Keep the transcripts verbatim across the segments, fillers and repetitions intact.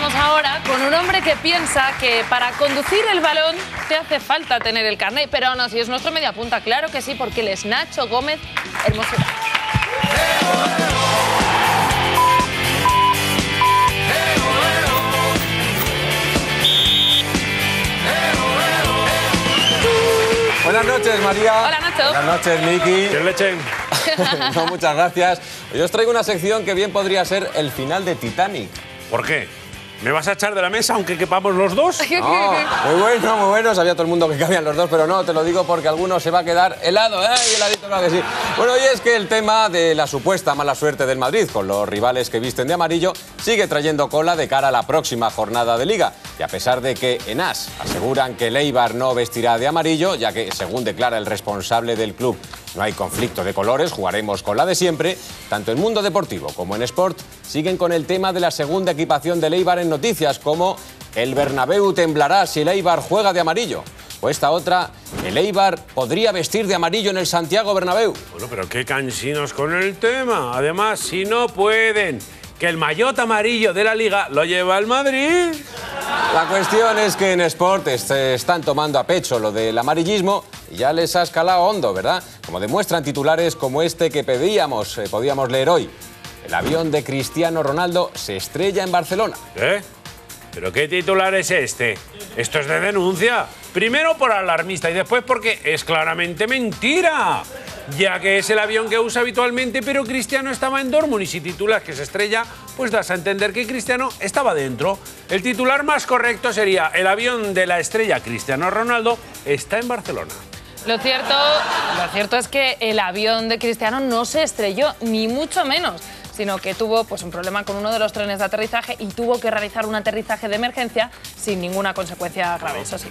vamos ahora con un hombre que piensa que para conducir el balón te hace falta tener el carnet. Pero no, si es nuestro mediapunta, claro que sí, porque él es Nacho Gómez Hermosura. Buenas noches, María. Hola, Nacho. Buenas noches, Miki. ¿Qué leche? No, muchas gracias. Yo os traigo una sección que bien podría ser el final de Titanic. ¿Por qué? ¿Me vas a echar de la mesa aunque quepamos los dos? No, muy bueno, muy bueno. Sabía todo el mundo que cabían los dos, pero no, te lo digo porque alguno se va a quedar helado, ¿eh? Heladito, claro que sí. Bueno, y es que el tema de la supuesta mala suerte del Madrid con los rivales que visten de amarillo sigue trayendo cola de cara a la próxima jornada de Liga. Y a pesar de que en AS aseguran que el Eibar no vestirá de amarillo, ya que, según declara el responsable del club, no hay conflicto de colores, jugaremos con la de siempre, tanto en Mundo Deportivo como en Sport siguen con el tema de la segunda equipación del Eibar en noticias como el Bernabéu temblará si el Eibar juega de amarillo. O esta otra, el Eibar podría vestir de amarillo en el Santiago Bernabéu. Bueno, pero qué cansinos con el tema. Además, si no pueden, que el maillot amarillo de la Liga lo lleva el Madrid. La cuestión es que en Sport se están tomando a pecho lo del amarillismo y ya les ha escalado hondo, ¿verdad? Como demuestran titulares como este que pedíamos, eh, podíamos leer hoy. El avión de Cristiano Ronaldo se estrella en Barcelona. ¿Eh? ¿Pero qué titular es este? Esto es de denuncia. Primero por alarmista y después porque es claramente mentira, ya que es el avión que usa habitualmente, pero Cristiano estaba en Dortmund y si titulas que se estrella, pues das a entender que Cristiano estaba dentro. El titular más correcto sería: el avión de la estrella Cristiano Ronaldo está en Barcelona. Lo cierto, lo cierto es que el avión de Cristiano no se estrelló, ni mucho menos, sino que tuvo pues un problema con uno de los trenes de aterrizaje y tuvo que realizar un aterrizaje de emergencia sin ninguna consecuencia grave, eso sí.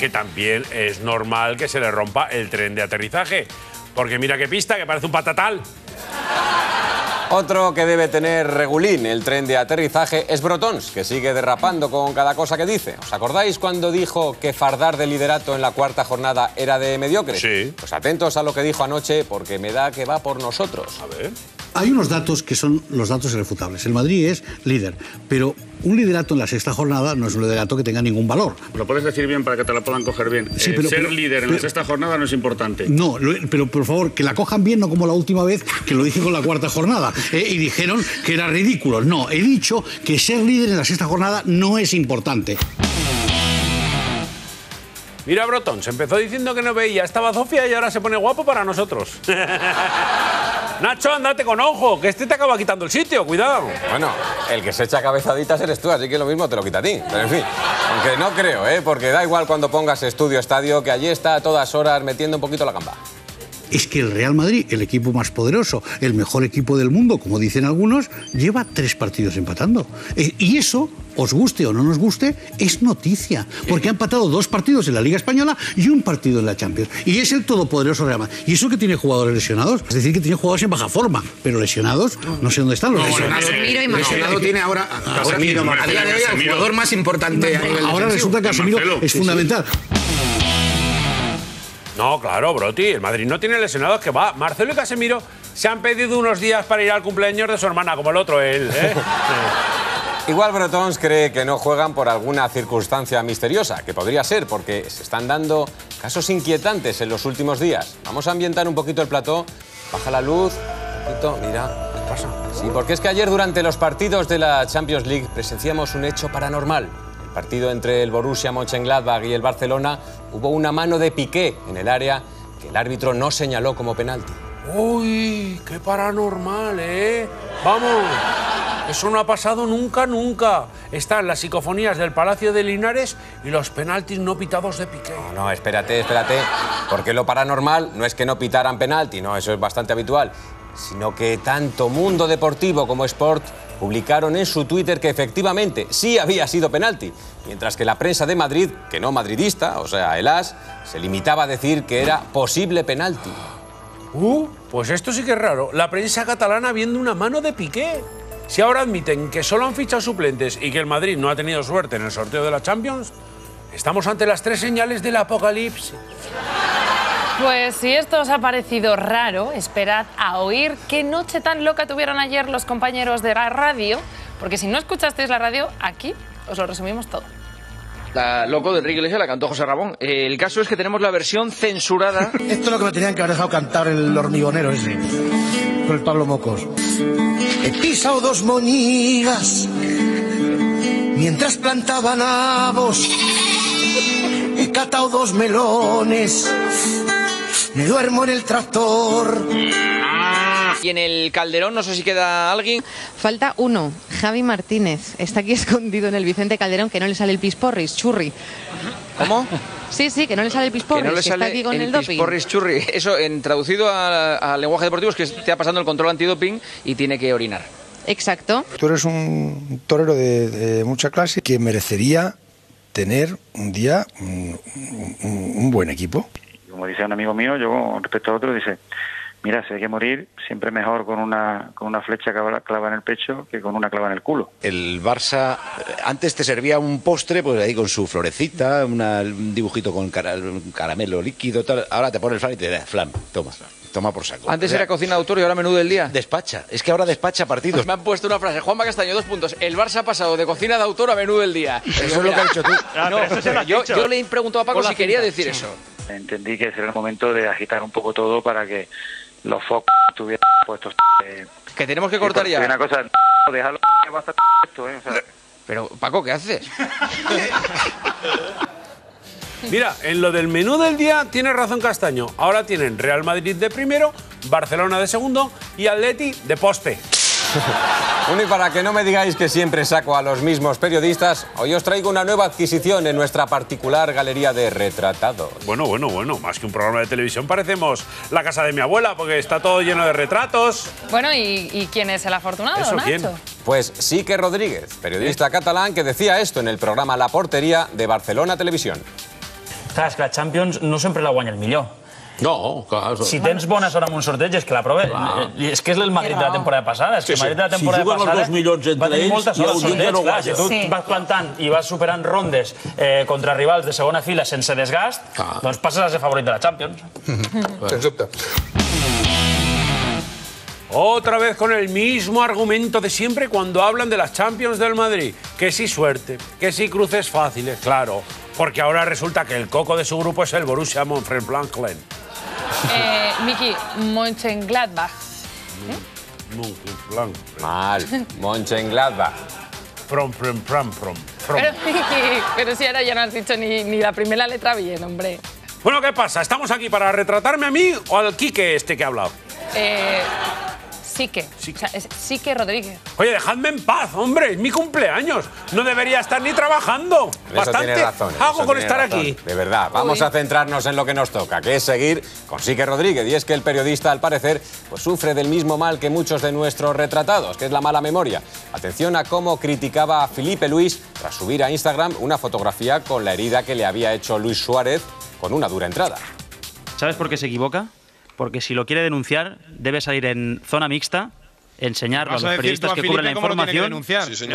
Que también es normal que se le rompa el tren de aterrizaje, porque mira qué pista, que parece un patatal. Otro que debe tener regulín el tren de aterrizaje es Miró Sans, que sigue derrapando con cada cosa que dice. ¿Os acordáis cuando dijo que fardar de liderato en la cuarta jornada era de mediocre? Sí. Pues atentos a lo que dijo anoche, porque me da que va por nosotros. A ver. Hay unos datos que son los datos irrefutables. El Madrid es líder, pero un liderato en la sexta jornada no es un liderato que tenga ningún valor. Lo puedes decir bien para que te la puedan coger bien. Sí, eh, pero, ser pero, líder pero, en la sexta jornada no es importante. No, pero por favor, que la cojan bien, no como la última vez que lo dije con la cuarta jornada. Eh, y dijeron que era ridículo. No, he dicho que ser líder en la sexta jornada no es importante. Mira, Miró Sans, empezó diciendo que no veía, estaba zofia y ahora se pone guapo para nosotros. Nacho, andate con ojo, que este te acaba quitando el sitio, cuidado. Bueno, el que se echa cabezaditas eres tú, así que lo mismo te lo quita a ti. Pero en fin, aunque no creo, ¿eh? Porque da igual cuando pongas estudio, estadio, que allí está a todas horas metiendo un poquito la gamba. Es que el Real Madrid, el equipo más poderoso, el mejor equipo del mundo, como dicen algunos, lleva tres partidos empatando. Eh, y eso, os guste o no nos guste, es noticia. Porque ha empatado dos partidos en la Liga Española y un partido en la Champions. Y es el todopoderoso Real Madrid. Y eso que tiene jugadores lesionados, es decir, que tiene jugadores en baja forma, pero lesionados, no sé dónde están los no, lesionados. Casemiro y Marcelo tiene ahora, ahora Casemiro, a día de hoy, el jugador más importante. No, ahora resulta que Casemiro es fundamental. Sí, sí. No, claro, Broti, el Madrid no tiene lesionados, que va. Marcelo y Casemiro se han pedido unos días para ir al cumpleaños de su hermana, como el otro él, ¿eh? Igual Miró Sans cree que no juegan por alguna circunstancia misteriosa, que podría ser, porque se están dando casos inquietantes en los últimos días. Vamos a ambientar un poquito el plató, baja la luz, un poquito, mira. ¿Qué pasa? Sí, porque es que ayer durante los partidos de la Champions League presenciamos un hecho paranormal. Partido entre el Borussia Mönchengladbach y el Barcelona, hubo una mano de Piqué en el área que el árbitro no señaló como penalti. ¡Uy, qué paranormal, eh! ¡Vamos! Eso no ha pasado nunca, nunca. Están las psicofonías del Palacio de Linares y los penaltis no pitados de Piqué. No, no, espérate, espérate, porque lo paranormal no es que no pitaran penalti, no, eso es bastante habitual, sino que tanto Mundo Deportivo como Sport publicaron en su Twitter que efectivamente sí había sido penalti, mientras que la prensa de Madrid, que no madridista, o sea, el AS, se limitaba a decir que era posible penalti. Uh, pues esto sí que es raro. La prensa catalana viendo una mano de Piqué. Si ahora admiten que solo han fichado suplentes y que el Madrid no ha tenido suerte en el sorteo de la Champions, estamos ante las tres señales del apocalipsis. Pues si esto os ha parecido raro, esperad a oír qué noche tan loca tuvieron ayer los compañeros de la radio porque si no escuchasteis la radio, aquí os lo resumimos todo. La Loco de Enrique Iglesias la cantó José Ramón. El caso es que tenemos la versión censurada. Esto es lo que me tenían que haber dejado cantar el hormigonero ese, con el Pablo Mocos. He pisado dos monigas mientras plantaban nabos. He catado dos melones. Me duermo en el tractor. Y en el Calderón, no sé si queda alguien. Falta uno, Javi Martínez. Está aquí escondido en el Vicente Calderón, que no le sale el pisporris, churri. ¿Cómo? Sí, sí, que no le sale el pisporris, que, no le sale que está aquí con el, el doping. Pisporris, churri. Eso, en, traducido al lenguaje deportivo, es que está pasando el control antidoping y tiene que orinar. Exacto. Tú eres un torero de, de mucha clase que merecería tener un día un, un, un buen equipo. Como dice un amigo mío, yo respecto a otro, dice... Mira, si hay que morir, siempre mejor con una, con una flecha clava en el pecho que con una clava en el culo. El Barça, antes te servía un postre, pues ahí con su florecita, una, un dibujito con cara, un caramelo líquido, tal. Ahora te pone el flan y te da flan, toma, toma por saco. Antes o sea, era cocina de autor y ahora menú del día. Despacha, es que ahora despacha partidos. Me han puesto una frase, Juanma Castaño, dos puntos. El Barça ha pasado de cocina de autor a menú del día. Eso es lo que has dicho tú. No, no, eso se lo has yo, dicho. Yo le he preguntado a Paco si quería cinta. decir sí. eso. Entendí que era el momento de agitar un poco todo para que... los focos estuvieran puestos. Eh, que tenemos que cortar ya. Una cosa, déjalo que va a estar esto, ¿eh? O sea... Pero, Paco, ¿qué haces? Mira, en lo del menú del día tiene razón Castaño. Ahora tienen Real Madrid de primero, Barcelona de segundo y Atleti de poste. Bueno, y para que no me digáis que siempre saco a los mismos periodistas, hoy os traigo una nueva adquisición en nuestra particular galería de retratados. Bueno, bueno, bueno, más que un programa de televisión parecemos la casa de mi abuela, porque está todo lleno de retratos. Bueno, ¿y, y quién es el afortunado, ¿Eso, Nacho? ¿Quién? Pues Sique Rodríguez, periodista ¿Eh? catalán que decía esto en el programa La Portería de Barcelona Televisión. Tras que la Champions no siempre la guanya el millor. No, claro. Si tens bones hores en un sorteig és que la prova... Ah. És que és el Madrid de la temporada passada. És que el Madrid de la temporada passada... Si juguen els dos milions entre ells, hi ha un sorteig, no clar. Si tu sí. vas plantant i vas superant rondes eh, contra rivals de segona fila sense desgast, ah. doncs passes a ser favorit de la Champions. Sens dubte. Otra vez con el mismo argumento de siempre cuando hablan de las Champions del Madrid. Que sí suerte, que sí cruces fáciles, claro. Porque ahora resulta que el coco de su grupo es el Borussia Mönchengladbach. Eh, Miki, Mönchengladbach. ¿Eh? Mönchengladbach. Mal, Mönchengladbach. Prom, prom, prom, prom. Pero, Miki, pero si ahora ya no has dicho ni, ni la primera letra bien, hombre. Bueno, ¿qué pasa? ¿Estamos aquí para retratarme a mí o al Quique este que ha hablado? Eh... Sique. Sique. O sea, es Sique Rodríguez. Oye, dejadme en paz, hombre. Es mi cumpleaños. No debería estar ni trabajando. Eso Bastante tiene razón, hago con estar razón. aquí. De verdad, vamos Uy. a centrarnos en lo que nos toca, que es seguir con Sique Rodríguez. Y es que el periodista, al parecer, pues, sufre del mismo mal que muchos de nuestros retratados, que es la mala memoria. Atención a cómo criticaba a Felipe Luis tras subir a Instagram una fotografía con la herida que le había hecho Luis Suárez con una dura entrada. ¿Sabes por qué se equivoca? Porque si lo quiere denunciar, debe salir en zona mixta, enseñarlo a los periodistas que cubren la información. Y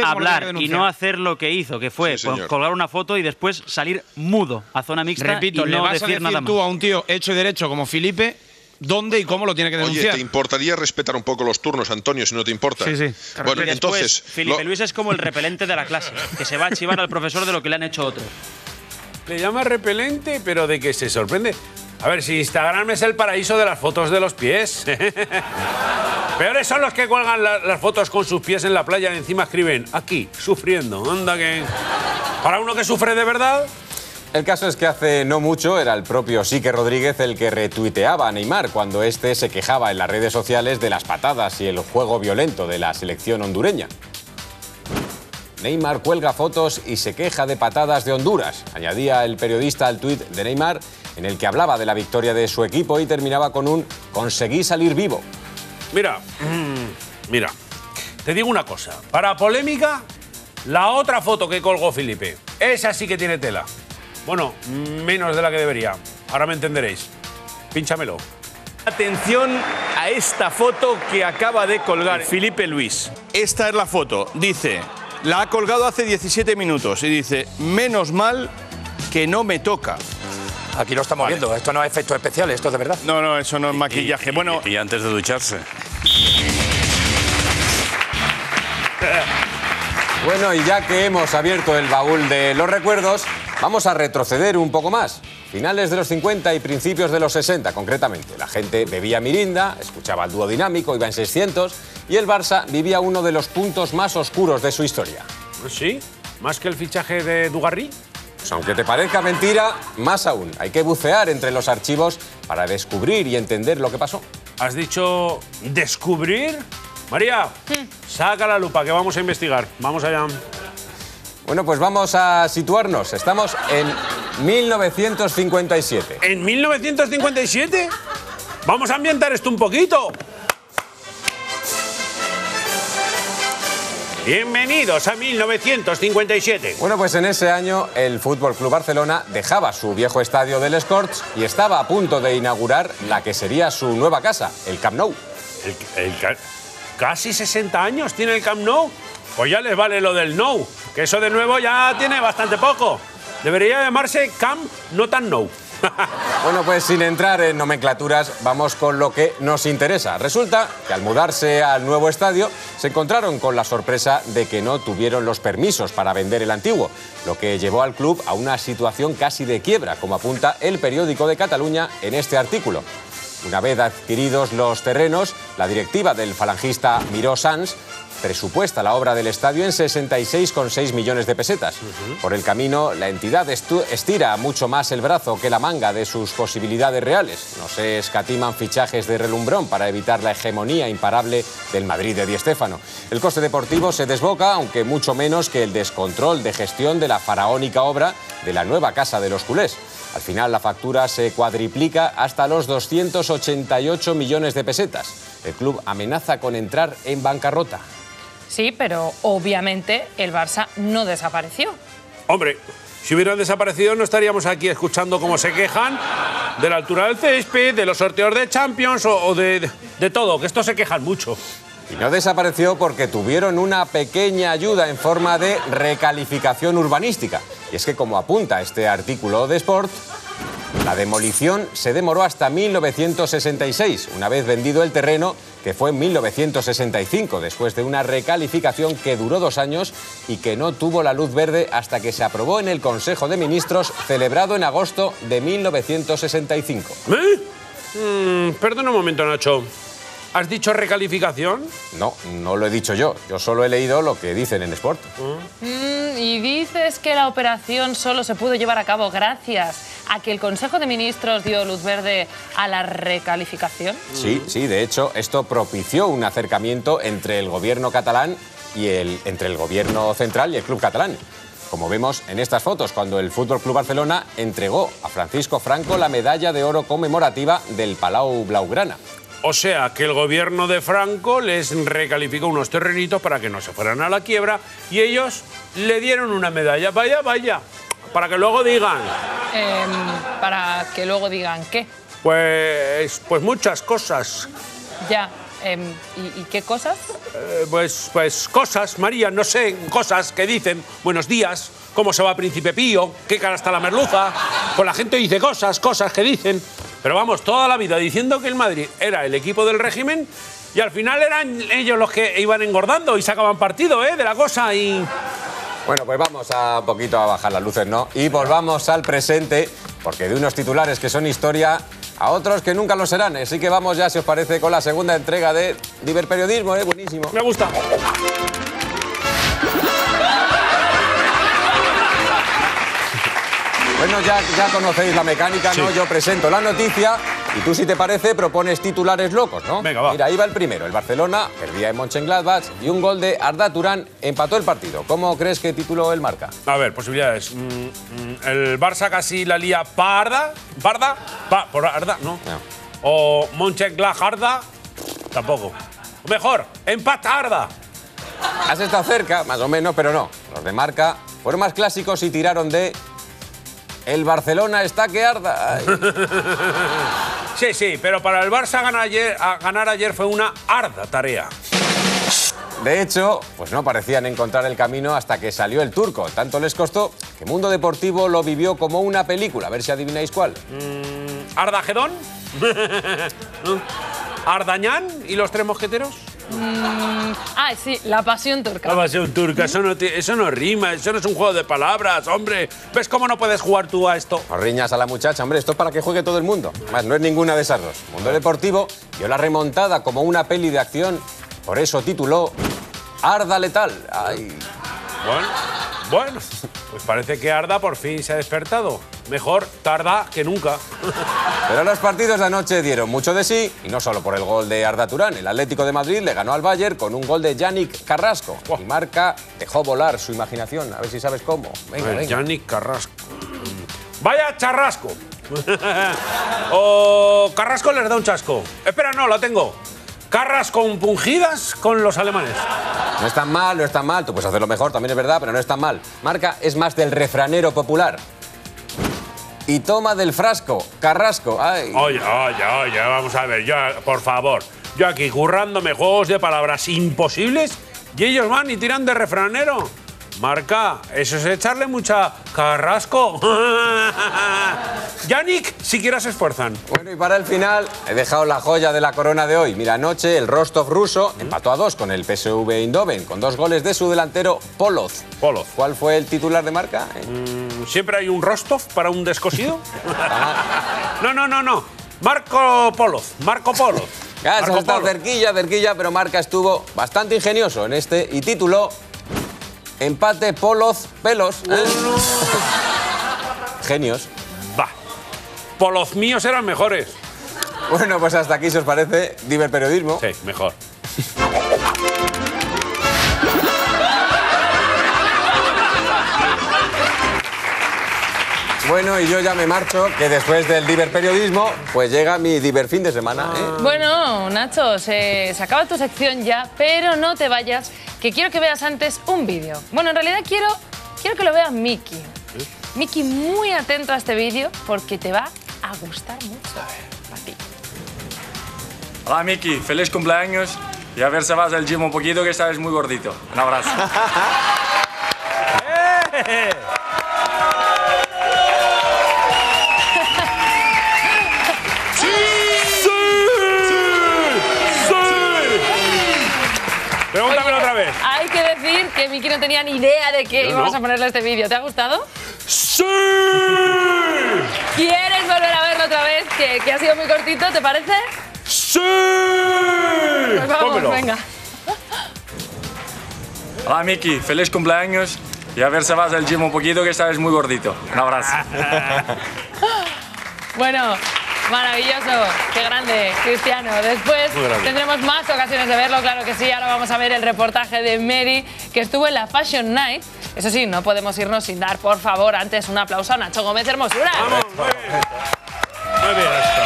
hablar y no hacer lo que hizo, que fue colgar una foto y después salir mudo a zona mixta. Repito, le vas a decir tú a un tío hecho y derecho como Felipe dónde y cómo lo tiene que denunciar. Oye, ¿te importaría respetar un poco los turnos, Antonio, si no te importa? Sí, sí. Bueno, entonces, Felipe Luis es como el repelente de la clase, que se va a chivar al profesor de lo que le han hecho otros. Le llama repelente, pero de que se sorprende. A ver, si Instagram es el paraíso de las fotos de los pies. Peores son los que cuelgan la, las fotos con sus pies en la playa y encima escriben aquí, sufriendo. Anda que... Para uno que sufre de verdad... El caso es que hace no mucho era el propio Sique Rodríguez el que retuiteaba a Neymar cuando este se quejaba en las redes sociales de las patadas y el juego violento de la selección hondureña. Neymar cuelga fotos y se queja de patadas de Honduras, añadía el periodista al tuit de Neymar, en el que hablaba de la victoria de su equipo y terminaba con un «conseguí salir vivo». Mira, mira, te digo una cosa. Para polémica, la otra foto que colgó Felipe, esa sí que tiene tela. Bueno, menos de la que debería. Ahora me entenderéis. Pínchamelo. Atención a esta foto que acaba de colgar Felipe Luis. Esta es la foto. Dice... La ha colgado hace diecisiete minutos y dice, menos mal que no me toca. Aquí lo estamos vale. viendo, esto no es efectos especiales, esto es de verdad. No, no, eso no es maquillaje. Y, y, bueno, y antes de ducharse. Bueno, y ya que hemos abierto el baúl de los recuerdos, vamos a retroceder un poco más. Finales de los cincuenta y principios de los sesenta, concretamente. La gente bebía mirinda, escuchaba el dúo dinámico, iba en seiscientos... y el Barça vivía uno de los puntos más oscuros de su historia. ¿Sí? ¿Más que el fichaje de Dugarry? Pues aunque te parezca mentira, más aún. Hay que bucear entre los archivos para descubrir y entender lo que pasó. ¿Has dicho descubrir? María, saca la lupa que vamos a investigar. Vamos allá. Bueno, pues vamos a situarnos. Estamos en mil novecientos cincuenta y siete. ¿En mil novecientos cincuenta y siete? Vamos a ambientar esto un poquito. Bienvenidos a mil novecientos cincuenta y siete. Bueno, pues en ese año el Fútbol Club Barcelona dejaba su viejo estadio del Scorch y estaba a punto de inaugurar la que sería su nueva casa, el Camp Nou. El, el, casi sesenta años tiene el Camp Nou. Pues ya les vale lo del Nou, que eso de nuevo ya tiene bastante poco. Debería llamarse Camp No Tan Nou. Bueno, pues sin entrar en nomenclaturas, vamos con lo que nos interesa. Resulta que al mudarse al nuevo estadio, se encontraron con la sorpresa de que no tuvieron los permisos para vender el antiguo, lo que llevó al club a una situación casi de quiebra, como apunta el periódico de Cataluña en este artículo. Una vez adquiridos los terrenos, la directiva del falangista Miró Sans presupuesta la obra del estadio en sesenta y seis coma seis millones de pesetas. Uh-huh. Por el camino, la entidad estira mucho más el brazo que la manga de sus posibilidades reales. No se escatiman fichajes de relumbrón para evitar la hegemonía imparable del Madrid de Di Stéfano. El coste deportivo se desboca, aunque mucho menos que el descontrol de gestión de la faraónica obra de la nueva casa de los culés. Al final, la factura se cuadriplica hasta los doscientos ochenta y ocho millones de pesetas. El club amenaza con entrar en bancarrota. Sí, pero obviamente el Barça no desapareció. Hombre, si hubieran desaparecido no estaríamos aquí escuchando cómo se quejan de la altura del césped, de los sorteos de Champions o, o de, de, de todo, que estos se quejan mucho. Y no desapareció porque tuvieron una pequeña ayuda en forma de recalificación urbanística. Y es que, como apunta este artículo de Sport, la demolición se demoró hasta mil novecientos sesenta y seis, una vez vendido el terreno, que fue en mil novecientos sesenta y cinco, después de una recalificación que duró dos años y que no tuvo la luz verde hasta que se aprobó en el Consejo de Ministros, celebrado en agosto de mil novecientos sesenta y cinco. ¿Eh? Mm, perdona un momento, Nacho. ¿Has dicho recalificación? No, no lo he dicho yo. Yo solo he leído lo que dicen en Sport. Mm, y dices que la operación solo se pudo llevar a cabo gracias a que el Consejo de Ministros dio luz verde a la recalificación. Sí, sí, de hecho, esto propició un acercamiento entre el gobierno catalán y el, entre el gobierno central y el club catalán. Como vemos en estas fotos, cuando el Fútbol Club Barcelona entregó a Francisco Franco la medalla de oro conmemorativa del Palau Blaugrana. O sea, que el gobierno de Franco les recalificó unos terrenitos para que no se fueran a la quiebra y ellos le dieron una medalla. Vaya, vaya, para que luego digan... Eh, ¿Para que luego digan qué? Pues, pues muchas cosas. Ya, eh, ¿y, ¿y qué cosas? Eh, pues, pues cosas, María, no sé, cosas que dicen, buenos días, cómo se va Príncipe Pío, qué cara está la merluza, pues la gente dice cosas, cosas que dicen... Pero vamos, toda la vida diciendo que el Madrid era el equipo del régimen y al final eran ellos los que iban engordando y sacaban partido, ¿eh?, de la cosa y... Bueno, pues vamos a un poquito a bajar las luces, ¿no? Y volvamos al presente, porque de unos titulares que son historia a otros que nunca lo serán. Así que vamos ya, si os parece, con la segunda entrega de Diverperiodismo, ¿eh? Buenísimo. Me gusta. Bueno, ya, ya conocéis la mecánica, ¿no? Sí. Yo presento la noticia y tú, si te parece, propones titulares locos, ¿no? Venga, va. Mira, ahí va el primero. El Barcelona perdía en Mönchengladbach y un gol de Arda Turán empató el partido. ¿Cómo crees que tituló el Marca? A ver, posibilidades. Mm, mm, el Barça casi la lía parda. ¿Parda? Pa, por Arda, ¿no? No. O Mönchengladbach, tampoco. O mejor, empate Arda. Has estado cerca, más o menos, pero no. Los de Marca fueron más clásicos y tiraron de... El Barcelona está que arda. Ay. Sí, sí, pero para el Barça ganar ayer, ganar ayer fue una arda tarea. De hecho, pues no parecían encontrar el camino hasta que salió el turco. Tanto les costó que Mundo Deportivo lo vivió como una película. A ver si adivináis cuál. Mm, ¿Arda Gedón? ¿Ardañán y los tres mosqueteros? Mm, ah, sí, la pasión turca. La pasión turca, eso no, te, eso no rima, eso no es un juego de palabras, hombre. ¿Ves cómo no puedes jugar tú a esto? No riñas a la muchacha, hombre, esto es para que juegue todo el mundo. Además, no es ninguna de esas dos. Mundo Deportivo vio la remontada como una peli de acción, por eso tituló Arda Letal. Ay. Bueno, bueno, pues parece que Arda por fin se ha despertado. Mejor tarda que nunca. Pero los partidos de anoche dieron mucho de sí, y no solo por el gol de Arda Turán. El Atlético de Madrid le ganó al Bayern con un gol de Yannick Carrasco. Wow. Y Marca dejó volar su imaginación, a ver si sabes cómo. Venga, venga. Yannick Carrasco. ¡Vaya charrasco! O Carrasco les da un chasco. Espera, no, la tengo. Carras compungidas con los alemanes. No es tan mal, no es tan mal. Tú puedes hacerlo mejor, también es verdad, pero no es tan mal. Marca es más del refranero popular. Y toma del frasco, Carrasco. Ay. Oye, oye, oye, vamos a ver, yo, por favor. Yo aquí currándome juegos de palabras imposibles y ellos van y tiran de refranero. Marca, eso es echarle mucha Carrasco. Yannick, siquiera se esfuerzan. Bueno, y para el final, he dejado la joya de la corona de hoy. Mira, anoche el Rostov ruso empató a dos con el P S V Eindhoven, con dos goles de su delantero Poloz. Poloz. ¿Cuál fue el titular de Marca? Mm, ¿Siempre hay un Rostov para un descosido? No, no, no, no. Marco Poloz, Marco Poloz. Ya, eso está cerquilla, cerquilla, pero Marca estuvo bastante ingenioso en este y tituló... Empate, Poloz, pelos. No, no. Genios. Va. Poloz míos eran mejores. Bueno, pues hasta aquí, si os parece, Diver Periodismo. Sí, mejor. Bueno, y yo ya me marcho, que después del Diverperiodismo, pues llega mi Diver fin de semana. ¿eh? Bueno, Nacho, se, se acaba tu sección ya, pero no te vayas, que quiero que veas antes un vídeo. Bueno, en realidad quiero, quiero que lo veas Miki. ¿Eh? Miki, muy atento a este vídeo, porque te va a gustar mucho. A ver, a ti. Hola, Miki, feliz cumpleaños. Y a ver si vas al gym un poquito, que estás muy gordito. Un abrazo. Que Miki no tenía ni idea de que íbamos no. a ponerle este vídeo. ¿Te ha gustado? ¡Sí! ¿Quieres volver a verlo otra vez? Que, que ha sido muy cortito, ¿te parece? ¡Sí! Pues vamos, Pómelo. venga. Hola, Miki. Feliz cumpleaños. Y a ver si vas al gym un poquito, que estás muy gordito. Un abrazo. Bueno... Maravilloso, qué grande, Cristiano. Después tendremos más ocasiones de verlo, claro que sí. Ahora vamos a ver el reportaje de Mary, que estuvo en la Fashion Night. Eso sí, no podemos irnos sin dar, por favor, antes un aplauso a Nacho Gómez Hermosura. ¡Vamos! Muy bien. Muy bien, esto.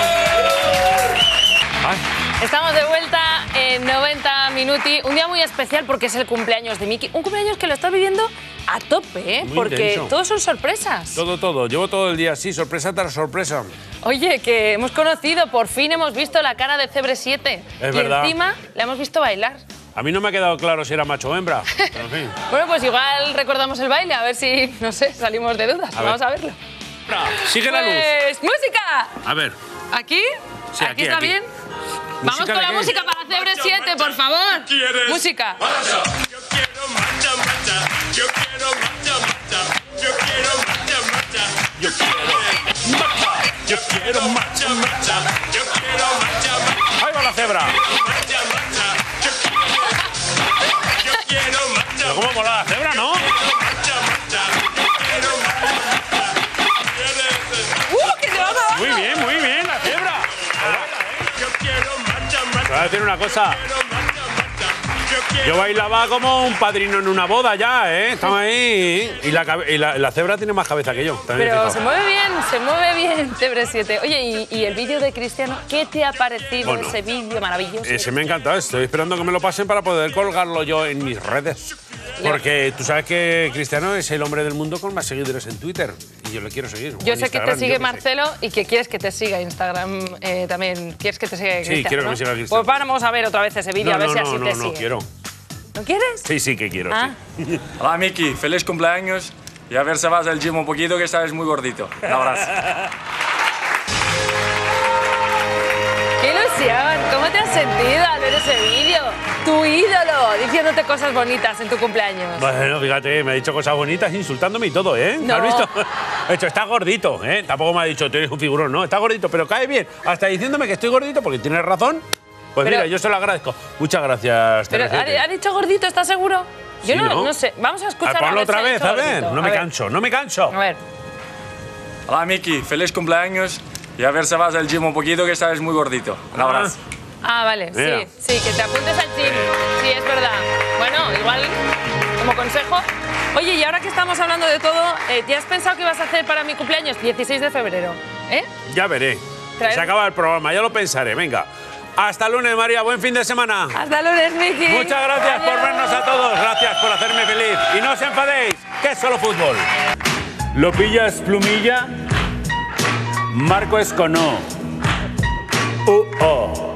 Estamos de vuelta en noventa minuti. Un día muy especial porque es el cumpleaños de Miki. Un cumpleaños que lo está viviendo a tope, ¿eh? Muy porque intenso. Todo son sorpresas. Todo, todo. Llevo todo el día así, sorpresa tras sorpresa. Oye, que hemos conocido, por fin hemos visto la cara de Cebre siete. Es y verdad. Encima la hemos visto bailar. A mí no me ha quedado claro si era macho o hembra. Pero en fin. Bueno, pues igual recordamos el baile, a ver si, no sé, salimos de dudas. A Vamos ver. a verlo. Sigue la luz. Pues, música. A ver. ¿Aquí? Sí, aquí, aquí está aquí. bien. Vamos con la qué? música para Cebre siete, por favor. ¿Quieres? Música. Marcha. Yo quiero marcha, marcha. Yo quiero marcha, marcha. Yo quiero marcha, marcha. Yo quiero marcha. Yo quiero marcha, marcha. Yo quiero marcha, marcha. Ahí va la cebra. Marcha, marcha. Yo quiero, yo quiero marcha. Pero ¿cómo mola la cebra, no? Marcha, marcha. Yo quiero marcha. ¡Uh, que te va a Muy bien, muy bien, la cebra. Yo quiero marcha, marcha. Te voy a decir una cosa. Yo bailaba como un padrino en una boda ya, ¿eh? Estaba ahí. Y la, y la, la cebra tiene más cabeza que yo. Pero se mueve bien, se mueve bien, Cebre siete. Oye, ¿y, y el vídeo de Cristiano? ¿Qué te ha parecido bueno, ese vídeo maravilloso? Ese me ha encantado. Estoy esperando que me lo pasen para poder colgarlo yo en mis redes. Porque tú sabes que Cristiano es el hombre del mundo con más seguidores en Twitter. Y yo lo quiero seguir. Yo sé que te sigue Marcelo y que quieres que te siga Instagram eh, también. ¿Quieres que te siga Cristiano? Sí, quiero que me siga Cristiano. Pues vamos a ver otra vez ese vídeo, a ver si así te sigue. No, no quiero. ¿No quieres? Sí, sí que quiero, ah. sí. Hola, Miki. Feliz cumpleaños. Y a ver si vas al gym un poquito, que estás muy gordito. Un abrazo. ¡Qué ilusión! ¿Cómo te has sentido al ver ese ese vídeo. Tu ídolo diciéndote cosas bonitas en tu cumpleaños. Bueno, fíjate, me ha dicho cosas bonitas insultándome y todo, ¿eh? No. ¿Has visto? De hecho, está gordito, ¿eh? Tampoco me ha dicho, tú eres un figurón, no, está gordito, pero cae bien. Hasta diciéndome que estoy gordito porque tienes razón. Pues pero, mira, yo se lo agradezco. Muchas gracias, Teresa. Pero, ¿ha dicho gordito? ¿Estás seguro? Yo sí, no, ¿no? no sé. Vamos a escuchar. A Ponlo otra vez, a ver. No me canso, no me canso. A ver. Hola, Miki. Feliz cumpleaños. Y a ver si vas al gym un poquito, que sabes muy gordito. Un abrazo. Ah, vale. Mira. Sí, sí, que te apuntes al gym. Sí, es verdad. Bueno, igual, como consejo. Oye, y ahora que estamos hablando de todo, ¿te has pensado qué vas a hacer para mi cumpleaños? dieciséis de febrero, ¿eh? Ya veré. ¿Traer? Se acaba el programa, ya lo pensaré. Venga. Hasta lunes, María. Buen fin de semana. Hasta lunes, Miki. Muchas gracias Adiós. por vernos a todos. Gracias por hacerme feliz. Y no os enfadéis, que es solo fútbol. ¿Lo pillas, plumilla? Marco Esconó. U O.